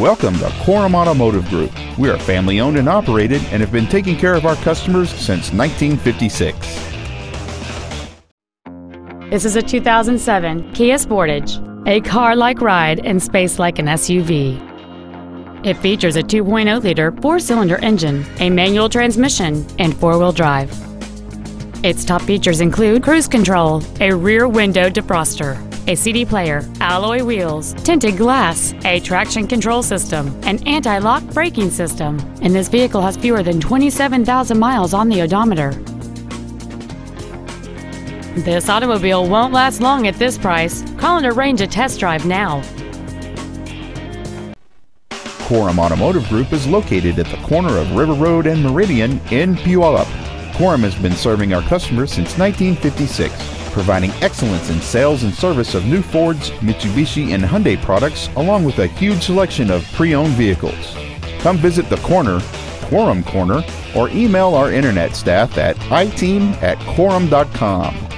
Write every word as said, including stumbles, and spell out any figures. Welcome to Korum Automotive Group. We are family owned and operated and have been taking care of our customers since nineteen fifty-six. This is a two thousand seven Kia Sportage, a car-like ride and space like an S U V. It features a two point oh liter four-cylinder engine, a manual transmission, and four-wheel drive. Its top features include cruise control, a rear window defroster, a C D player, alloy wheels, tinted glass, a traction control system, an anti-lock braking system, and this vehicle has fewer than twenty-seven thousand miles on the odometer. This automobile won't last long at this price. Call and arrange a test drive now. Korum Automotive Group is located at the corner of River Road and Meridian in Puyallup. Korum has been serving our customers since nineteen fifty-six. Providing excellence in sales and service of new Fords, Mitsubishi, and Hyundai products, along with a huge selection of pre-owned vehicles. Come visit the corner, Korum Corner, or email our internet staff at i team at korum dot com.